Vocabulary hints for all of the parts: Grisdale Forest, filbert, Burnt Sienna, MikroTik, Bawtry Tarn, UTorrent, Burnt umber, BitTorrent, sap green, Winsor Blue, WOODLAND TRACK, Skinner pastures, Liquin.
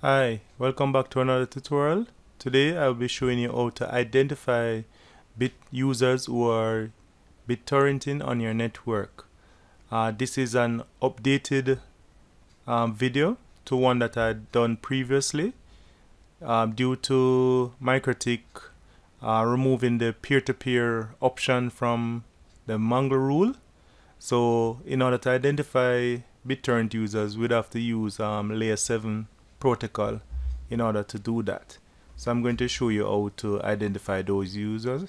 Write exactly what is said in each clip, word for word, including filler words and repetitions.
Hi, welcome back to another tutorial. Today I'll be showing you how to identify bit users who are BitTorrenting on your network. Uh, this is an updated um, video to one that I had done previously um, due to MikroTik uh, removing the peer-to-peer option from the Mango rule. So in order to identify BitTorrent users, we'd have to use um, layer seven protocol in order to do that. So I'm going to show you how to identify those users.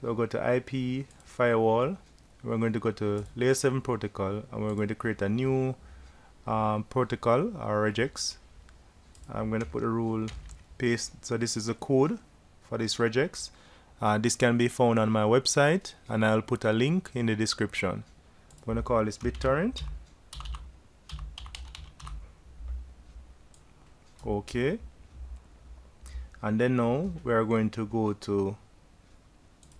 So I'll go to I P firewall, we're going to go to layer seven protocol, and we're going to create a new um, protocol or regex. I'm going to put a rule paste. So this is a code for this regex. Uh, this can be found on my website, and I'll put a link in the description. I'm going to call this BitTorrent. Okay, and then now we are going to go to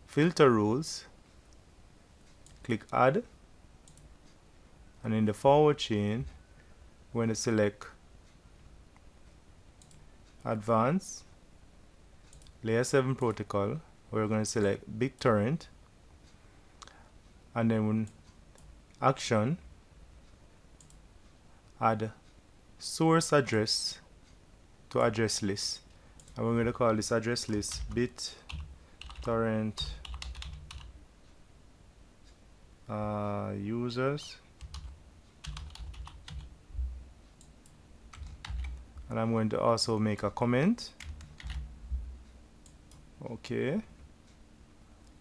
filter rules, click add, and in the forward chain we're going to select advanced layer seven protocol. We're going to select BitTorrent, and then action add source address to address list, and we're going to call this address list BitTorrent uh, users, and I'm going to also make a comment. Okay,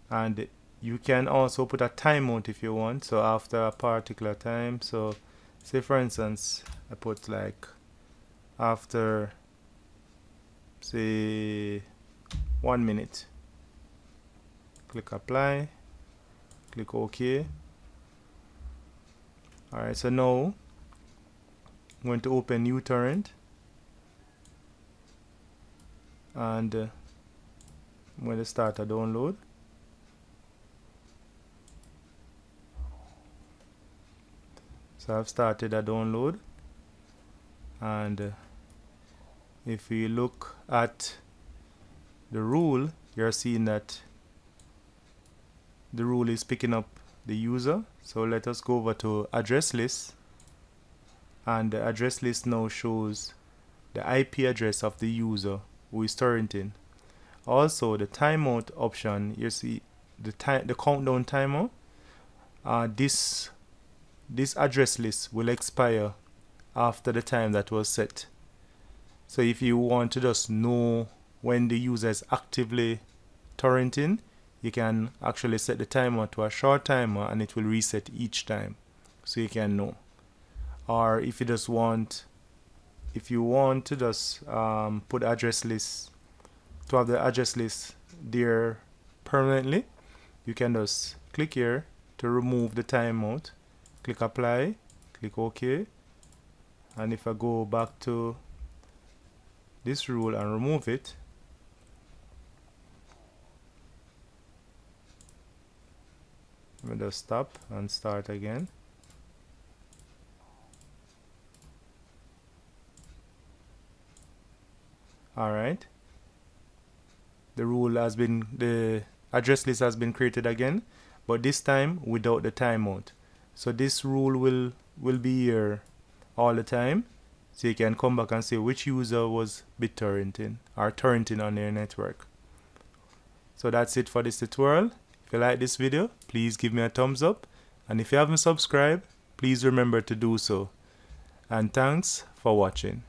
and you can also put a timeout if you want, so after a particular time. So say for instance I put like after say one minute, click apply, click OK. Alright, so now I'm going to open UTorrent, and uh, I'm going to start a download. So I've started a download, and uh, if we look at the rule, you're seeing that the rule is picking up the user. So let us go over to address list, and the address list now shows the I P address of the user who is torrenting. Also the timeout option, you see the time, the countdown timer, uh, this this address list will expire after the time that was set. So if you want to just know when the user is actively torrenting, you can actually set the timer to a short timer and it will reset each time, so you can know. Or if you just want, if you want to just um, put address list, to have the address list there permanently, you can just click here to remove the timeout, click apply, click OK. And if I go back to this rule and remove it, let me just stop and start again. Alright, the rule has been, the address list has been created again, but this time without the timeout. So this rule will will be here all the time, so you can come back and see which user was BitTorrenting or torrenting on their network. So that's it for this tutorial. If you like this video, please give me a thumbs up, and if you haven't subscribed, please remember to do so. And thanks for watching.